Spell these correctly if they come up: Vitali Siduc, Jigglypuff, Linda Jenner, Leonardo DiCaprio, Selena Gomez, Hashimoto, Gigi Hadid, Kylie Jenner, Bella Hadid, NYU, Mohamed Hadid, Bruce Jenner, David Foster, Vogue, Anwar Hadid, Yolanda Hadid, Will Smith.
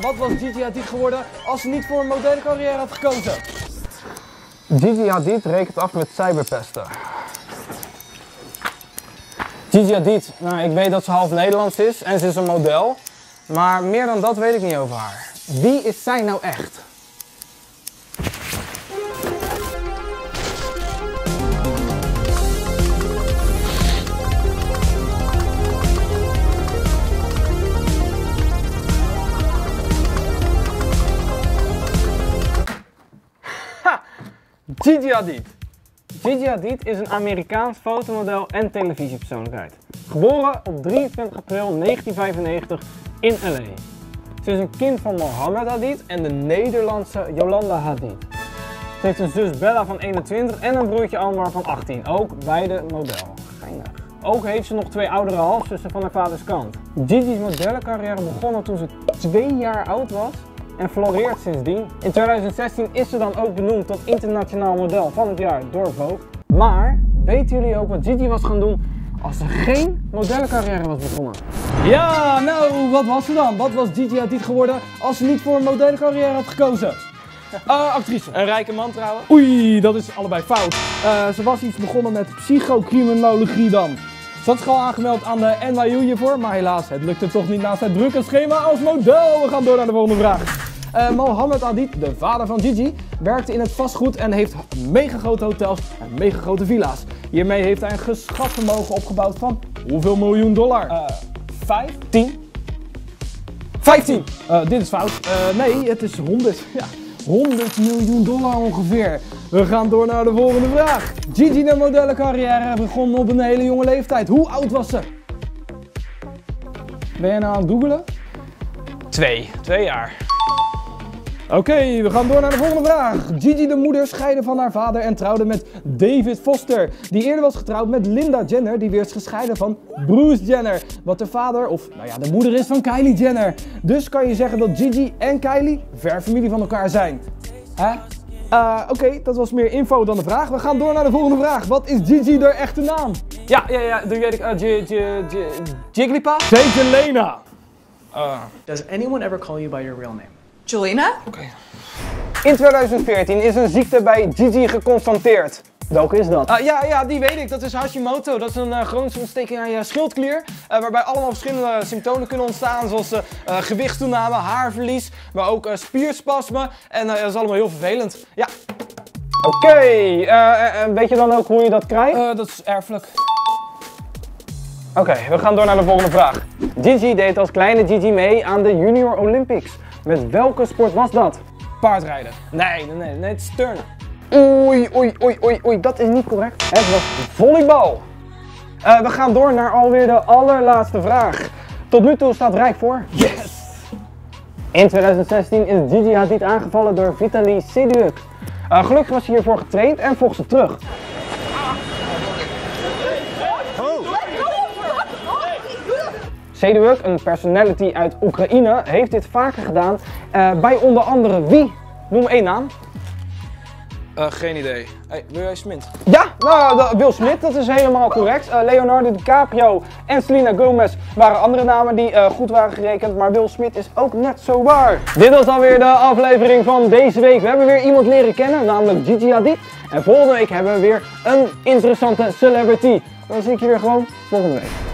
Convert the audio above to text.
Wat was Gigi Hadid geworden als ze niet voor een modellencarrière had gekozen? Gigi Hadid rekent af met cyberpesten. Gigi Hadid, nou, ik weet dat ze half Nederlands is en ze is een model. Maar meer dan dat weet ik niet over haar. Wie is zij nou echt? Gigi Hadid. Gigi Hadid is een Amerikaans fotomodel en televisiepersoonlijkheid. Geboren op 23 april 1995 in L.A. Ze is een kind van Mohamed Hadid en de Nederlandse Yolanda Hadid. Ze heeft een zus Bella van 21 en een broertje Anwar van 18, ook beide model. Geinig. Ook heeft ze nog twee oudere halfzussen van haar vaders kant. Gigi's modellencarrière begon toen ze 2 jaar oud was en floreert sindsdien. In 2016 is ze dan ook benoemd tot internationaal model van het jaar door Vogue. Maar weten jullie ook wat Gigi was gaan doen als ze geen modellencarrière was begonnen? Ja, nou, wat was ze dan? Wat was Gigi Hadid geworden als ze niet voor een modellencarrière had gekozen? Actrice. Een rijke man trouwen. Oei, dat is allebei fout. Ze was iets begonnen met psychocriminologie dan. Ze had zich al aangemeld aan de NYU hiervoor, maar helaas, het lukte toch niet naast het drukke schema als model. We gaan door naar de volgende vraag. Mohamed Hadid, de vader van Gigi, werkte in het vastgoed en heeft megagrote hotels en megagrote villa's. Hiermee heeft hij een geschat vermogen opgebouwd van hoeveel miljoen dollar? 5? 10? 15! Dit is fout. Nee, het is 100. Ja, 100 miljoen dollar ongeveer. We gaan door naar de volgende vraag. Gigi's modellencarrière begon op een hele jonge leeftijd. Hoe oud was ze? Ben je nou aan het googelen? 2 jaar. Oké, we gaan door naar de volgende vraag. Gigi de moeder scheidde van haar vader en trouwde met David Foster. Die eerder was getrouwd met Linda Jenner, die weer is gescheiden van Bruce Jenner. Wat de vader, of nou ja, de moeder is van Kylie Jenner. Dus kan je zeggen dat Gigi en Kylie ver familie van elkaar zijn. Hè? Oké, dat was meer info dan de vraag. We gaan door naar de volgende vraag. Wat is Gigi haar echte naam? Ja, doe jij Jigglypuff? Selena. Does anyone ever call you by your real name? Jolina? Okay. In 2014 is een ziekte bij Gigi geconstateerd. Welke is dat? Ja, die weet ik. Dat is Hashimoto. Dat is een chronische ontsteking aan je schildklier. Waarbij allemaal verschillende symptomen kunnen ontstaan. Zoals gewichtstoename, haarverlies, maar ook spierspasmen. En dat is allemaal heel vervelend. Ja. Oké, weet je dan ook hoe je dat krijgt? Dat is erfelijk. Oké, we gaan door naar de volgende vraag. Gigi deed als kleine Gigi mee aan de Junior Olympics. Met welke sport was dat? Paardrijden. Nee, het is turnen. Oei, dat is niet correct. Het was volleybal. We gaan door naar alweer de allerlaatste vraag. Tot nu toe staat Rijk voor. Yes! In 2016 is Gigi Hadid aangevallen door Vitali Siduc. Gelukkig was hij hiervoor getraind en vocht ze terug. Siduc, een personality uit Oekraïne, heeft dit vaker gedaan bij onder andere wie? Noem 1 naam. Geen idee. Hey, Will Smith. Ja, nou, Will Smith, dat is helemaal correct. Leonardo DiCaprio en Selena Gomez waren andere namen die goed waren gerekend, maar Will Smith is ook net zo waar. Dit was alweer de aflevering van deze week. We hebben weer iemand leren kennen, namelijk Gigi Hadid. En volgende week hebben we weer een interessante celebrity. Dan zie ik je weer gewoon volgende week.